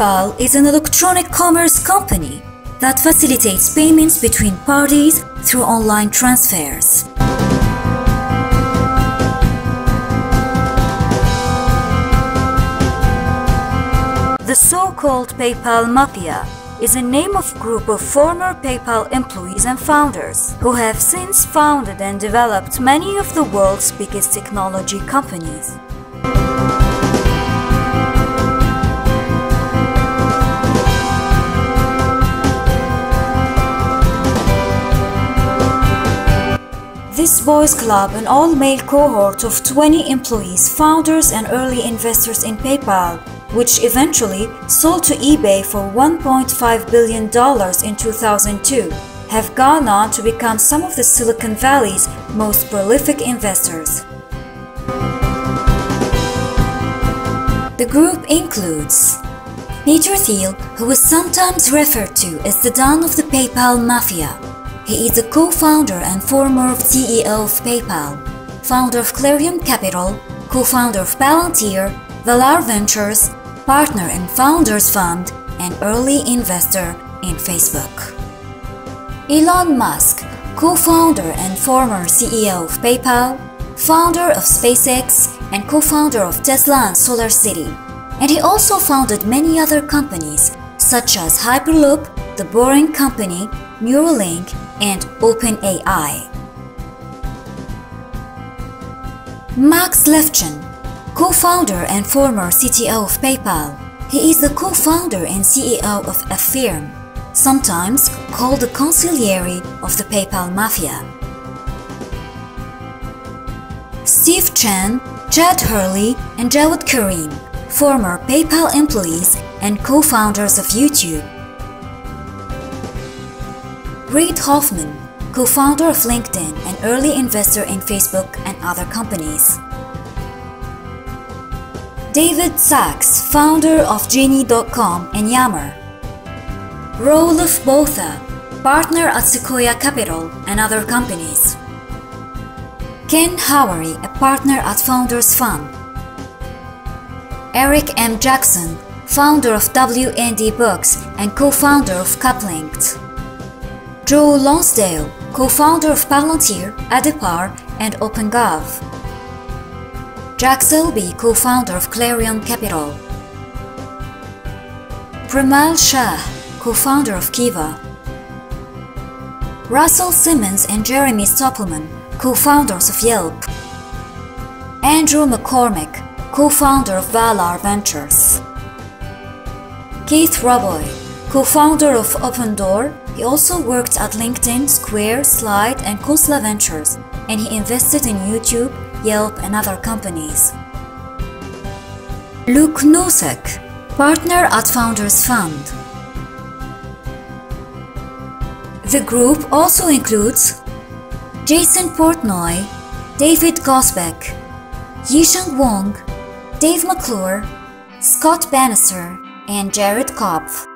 PayPal is an electronic commerce company that facilitates payments between parties through online transfers. The so-called PayPal Mafia is a name of group of former PayPal employees and founders who have since founded and developed many of the world's biggest technology companies. This boys club, an all-male cohort of 20 employees, founders and early investors in PayPal, which eventually sold to eBay for $1.5 billion in 2002, have gone on to become some of the Silicon Valley's most prolific investors. The group includes Peter Thiel, who is sometimes referred to as the Don of the PayPal Mafia. He is a co-founder and former CEO of PayPal, founder of Clarium Capital, co-founder of Palantir, Valar Ventures, partner in Founders Fund, and early investor in Facebook. Elon Musk, co-founder and former CEO of PayPal, founder of SpaceX, and co-founder of Tesla and SolarCity. And he also founded many other companies, such as Hyperloop, The Boring Company, Neuralink, and OpenAI. Max Levchin, co-founder and former CTO of PayPal. He is the co-founder and CEO of Affirm, sometimes called the consigliere of the PayPal Mafia. Steve Chen, Chad Hurley, and Jawed Karim, former PayPal employees and co-founders of YouTube. Reid Hoffman, co-founder of LinkedIn and early investor in Facebook and other companies. David Sachs, founder of Genie.com and Yammer. Roelof Botha, partner at Sequoia Capital and other companies. Ken Howery, a partner at Founders Fund. Eric M. Jackson, founder of W&D Books and co-founder of Cuplinked. Joe Lonsdale, co-founder of Palantir, Adipar, and OpenGov. Jack Selby, co-founder of Clarium Capital. Premal Shah, co-founder of Kiva. Russell Simmons and Jeremy Stoppelman, co-founders of Yelp. Andrew McCormick, co-founder of Valar Ventures. Keith Roboy, co-founder of OpenDoor. He also worked at LinkedIn, Square, Slide, and Khosla Ventures, and he invested in YouTube, Yelp, and other companies. Luke Nosek, partner at Founders Fund. The group also includes Jason Portnoy, David Gosbeck, Yisheng Wong, Dave McClure, Scott Bannister, and Jared Kopf.